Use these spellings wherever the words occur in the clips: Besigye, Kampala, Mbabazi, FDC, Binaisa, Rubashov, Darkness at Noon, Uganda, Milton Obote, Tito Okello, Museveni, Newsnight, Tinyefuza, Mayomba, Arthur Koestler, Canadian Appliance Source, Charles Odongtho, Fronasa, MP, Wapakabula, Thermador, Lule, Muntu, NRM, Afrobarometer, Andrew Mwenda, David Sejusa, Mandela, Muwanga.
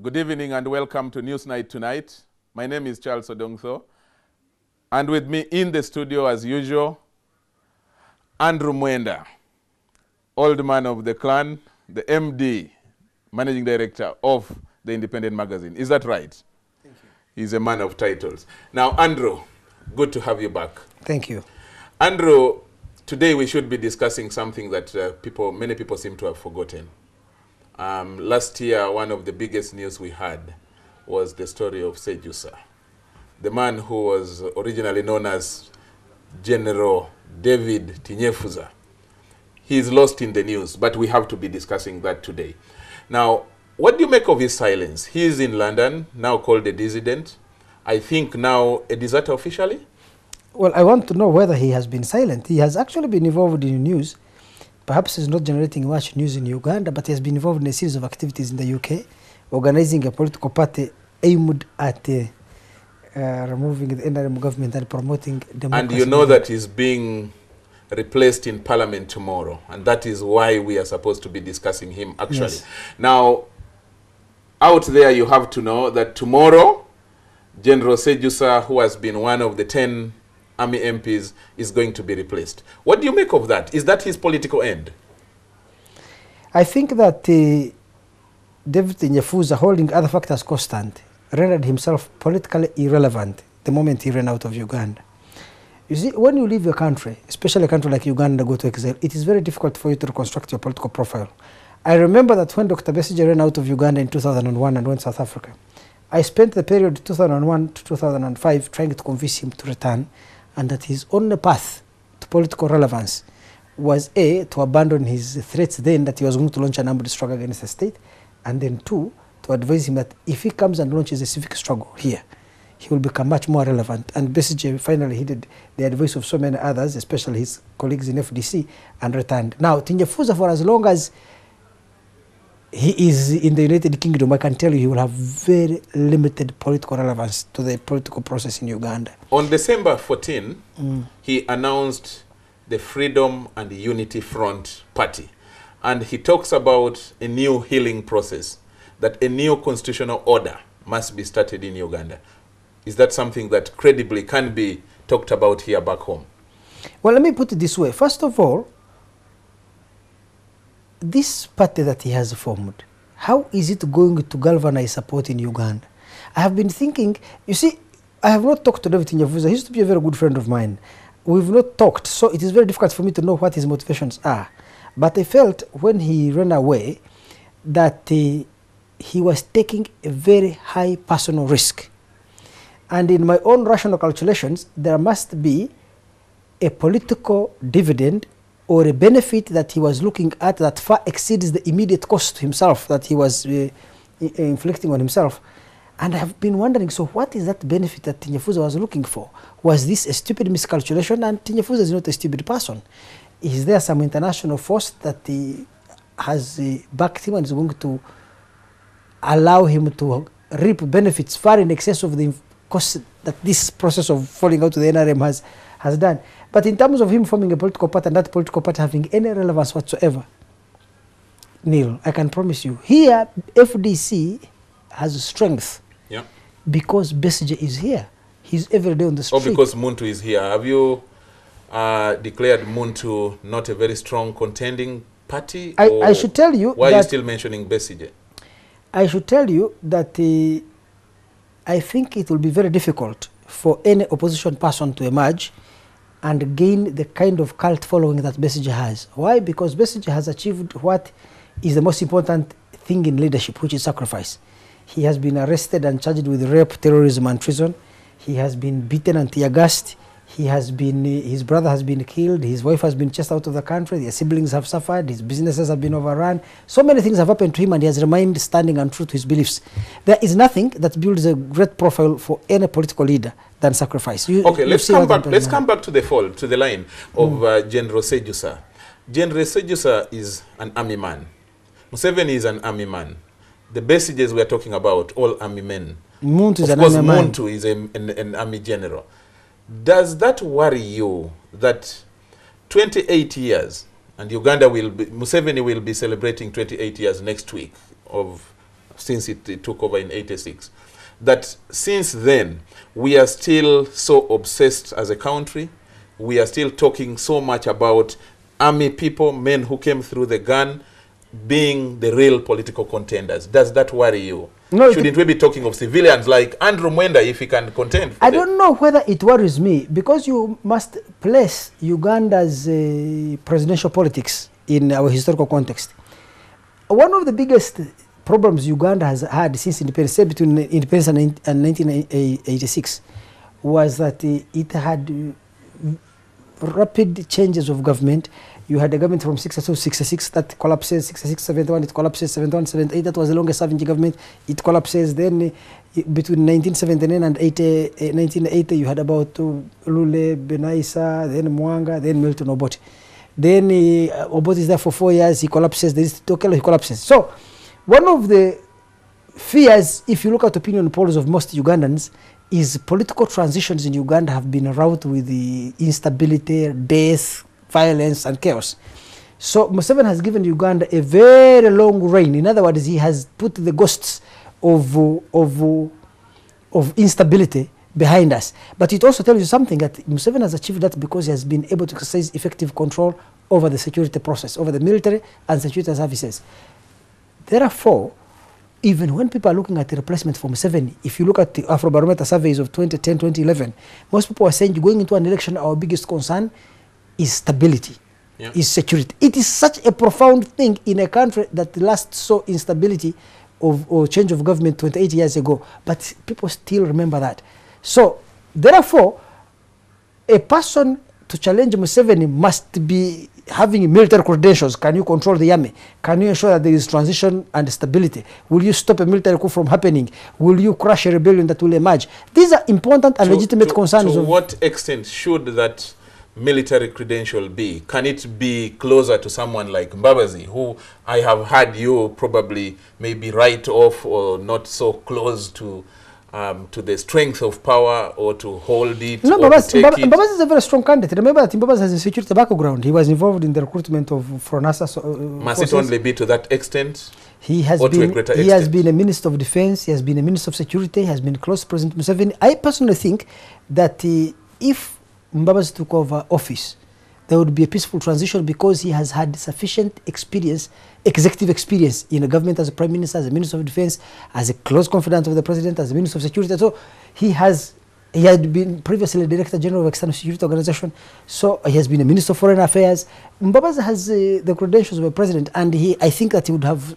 Good evening and welcome to Newsnight Tonight. My name is Charles Odongtho, and with me in the studio as usual, Andrew Mwenda, old man of the clan, the MD, managing director of the Independent magazine. Is that right? Thank you. He's a man of titles. Now, Andrew, good to have you back. Thank you. Andrew, today we should be discussing something that many people seem to have forgotten. Last year, one of the biggest news we had was the story of Sejusa, the man who was originally known as General David Tinyefuza. He is lost in the news, but we have to be discussing that today. Now, what do you make of his silence? He is in London, now called a dissident. I think now a deserter officially? Well, I want to know whether he has been silent. He has actually been involved in news. Perhaps he's not generating much news in Uganda, but he has been involved in a series of activities in the UK, organizing a political party aimed at removing the NRM government and promoting democracy. And you know that he's being replaced in Parliament tomorrow, and that is why we are supposed to be discussing him, actually. Yes. Now, out there you have to know that tomorrow, General Sejusa, who has been one of the 10 army MPs, is going to be replaced. What do you make of that? Is that his political end? I think that David Tinyefuza, holding other factors constant, rendered himself politically irrelevant the moment he ran out of Uganda. You see, when you leave your country, especially a country like Uganda, go to exile, it is very difficult for you to reconstruct your political profile. I remember that when Dr. Besigye ran out of Uganda in 2001 and went to South Africa, I spent the period 2001 to 2005 trying to convince him to return, and that his only path to political relevance was A, to abandon his threats then that he was going to launch an armed struggle against the state, and then two, to advise him that if he comes and launches a civic struggle here, he will become much more relevant. And Besigye finally heeded the advice of so many others, especially his colleagues in FDC, and returned. Now, Tinyefuza, for as long as he is in the United Kingdom, I can tell you he will have very limited political relevance to the political process in Uganda. On December 14, he announced the Freedom and Unity Front Party. And he talks about a new healing process, that a new constitutional order must be started in Uganda. Is that something that credibly can be talked about here back home? Well, let me put it this way. First of all, this party that he has formed, how is it going to galvanize support in Uganda? I have been thinking, you see, I have not talked to David Tinyefuza. He used to be a very good friend of mine. We've not talked, so it is very difficult for me to know what his motivations are. But I felt when he ran away that he was taking a very high personal risk. And in my own rational calculations, there must be a political dividend or a benefit that he was looking at that far exceeds the immediate cost to himself that he was inflicting on himself. And I have been wondering, so what is that benefit that Tinyefuza was looking for? Was this a stupid miscalculation? And Tinyefuza is not a stupid person. Is there some international force that has backed him and is going to allow him to reap benefits far in excess of the cost that this process of falling out of the NRM has done? But in terms of him forming a political party and that political party having any relevance whatsoever, Neil, I can promise you, here FDC has strength. Yeah. Because Besigye is here. He's every day on the street. Oh, because Muntu is here. Have you declared Muntu not a very strong contending party? I should tell you. Why are you still mentioning Besigye? I should tell you that I think it will be very difficult for any opposition person to emerge and gain the kind of cult following that Besigye has. Why? Because Besigye has achieved what is the most important thing in leadership, which is sacrifice. He has been arrested and charged with rape, terrorism, and treason. He has been beaten and tear-gassed. He has been, his brother has been killed. His wife has been chased out of the country. Their siblings have suffered. His businesses have been overrun. So many things have happened to him, and he has remained standing and true to his beliefs. There is nothing that builds a great profile for any political leader than sacrifice. Okay, let's come back to the fall, to the line of General Sejusa. General Sejusa is an army man. Museveni is an army man. The Besigye we are talking about, all army men. Muntu is an army man. Of course, Muntu is an army general. Does that worry you that 28 years, and Museveni will be celebrating 28 years next week of since it took over in '86, that since then we are still so obsessed as a country. We are still talking so much about army people, men who came through the gun, being the real political contenders. Does that worry you? No, shouldn't we be talking of civilians like Andrew Mwenda if he can contend? I don't know whether it worries me, because you must place Uganda's presidential politics in our historical context. One of the biggest problems Uganda has had since independence, say between independence and 1986, was that it had rapid changes of government. You had a government from 62 to 66 that collapses, 66 71 it collapses, 71 78 that was the longest serving government, it collapses. Then between 1979 and 1980 you had about Lule, Binaisa, then Muwanga, then Milton Obote. Then Obote is there for 4 years, he collapses. There is Tito Okello, he collapses. So one of the fears, if you look at opinion polls of most Ugandans, is political transitions in Uganda have been wrought with the instability, death, violence and chaos. So Museveni has given Uganda a very long reign. In other words, he has put the ghosts of instability behind us. But it also tells you something, that Museveni has achieved that because he has been able to exercise effective control over the security process, over the military and security services. Therefore, even when people are looking at the replacement for Museveni, if you look at the Afrobarometer surveys of 2010, 2011, most people are saying, going into an election, our biggest concern is stability, is security. It is such a profound thing in a country that last saw instability or change of government 28 years ago, but people still remember that. So, therefore, a person to challenge Museveni must be having military credentials. Can you control the army? Can you ensure that there is transition and stability? Will you stop a military coup from happening? Will you crush a rebellion that will emerge? These are important and legitimate concerns. To what extent should that military credential be? Can it be closer to someone like Mbabazi, who I have heard you probably maybe write off or not so close to the strength of power or to hold it? No, Mbabazi is a very strong candidate. Remember that Mbabazi has a security background. He was involved in the recruitment of Fronasa. Must it only be to that extent? He has been a minister of defense. He has been a minister of security. He has been close to President Museveni. I personally think that if Mbabazi took over office, there would be a peaceful transition because he has had sufficient experience, executive experience in the government as a prime minister, as a minister of defense, as a close confidant of the president, as a minister of security. So he had been previously director general of external security organization. So he has been a minister of foreign affairs. Mbabazi has the credentials of a president, and I think that he would have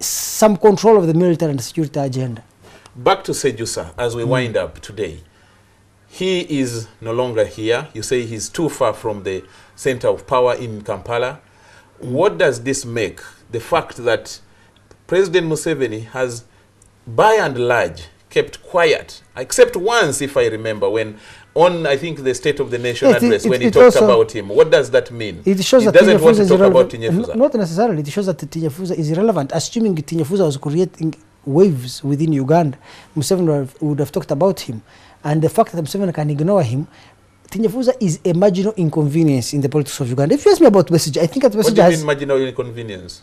some control of the military and security agenda. Back to Sejusa as we wind up today. He is no longer here. You say he's too far from the center of power in Kampala. What does this make? The fact that President Museveni has, by and large, kept quiet, except once, if I remember, when on, I think, the State of the Nation address, when he talked about him. What does that mean? It shows that doesn't want to talk about Tinyefuza. Not necessarily. It shows that Tinyefuza is irrelevant. Assuming Tinyefuza was creating waves within Uganda, Museveni would have talked about him. And the fact that Museveni can ignore him, Tinyefuza is a marginal inconvenience in the politics of Uganda. If you ask me about Besigye, I think that Besigye has... What do you mean marginal inconvenience?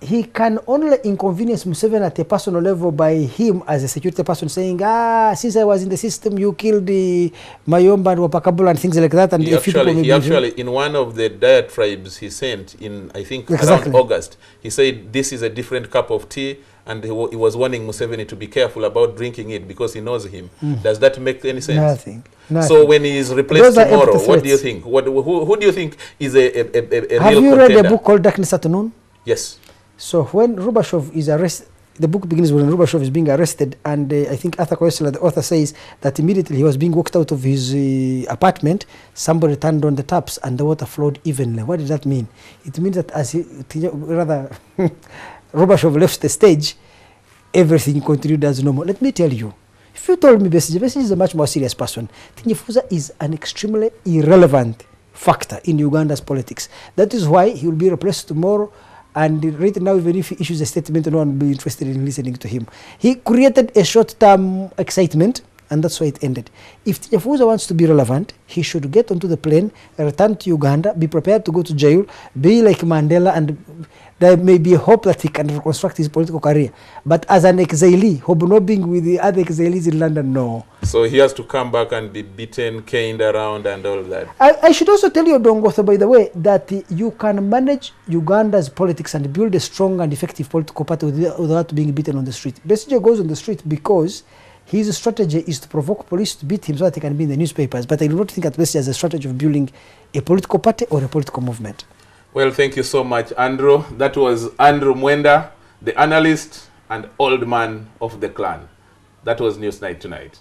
He can only inconvenience Museveni at a personal level by him as a security person saying, since I was in the system, you killed Mayomba and Wapakabula and things like that. And he actually, in one of the diatribes he sent in, I think, around August, he said, this is a different cup of tea. And he was warning Museveni to be careful about drinking it because he knows him. Does that make any sense? Nothing. So when he is replaced tomorrow, what do you think? Who do you think is a real contender? Have you read a book called Darkness at Noon? Yes. So when Rubashov is arrested, the book begins when Rubashov is being arrested, and I think Arthur Koestler, the author, says that immediately he was being walked out of his apartment, somebody turned on the taps and the water flowed evenly. What did that mean? It means that as he, Rubashov left the stage, everything continued as normal. Let me tell you, if you told me Besigye is a much more serious person, Tinyefuza is an extremely irrelevant factor in Uganda's politics. That is why he will be replaced tomorrow, and right now, even if he issues a statement, no one will be interested in listening to him. He created a short-term excitement And that's why it ended. If Tinyefuza wants to be relevant, he should get onto the plane, return to Uganda, be prepared to go to jail, be like Mandela, and there may be a hope that he can reconstruct his political career. But as an exilee, hobnobbing with the other exilees in London, no. So he has to come back and be beaten, caned around and all that. I should also tell you, Odongtho, by the way, that you can manage Uganda's politics and build a strong and effective political party without being beaten on the street. Besigye goes on the street because his strategy is to provoke police to beat him so that he can be in the newspapers. But I do not think that Besigye has a strategy of building a political party or a political movement. Well, thank you so much, Andrew. That was Andrew Mwenda, the analyst and old man of the clan. That was Newsnight Tonight.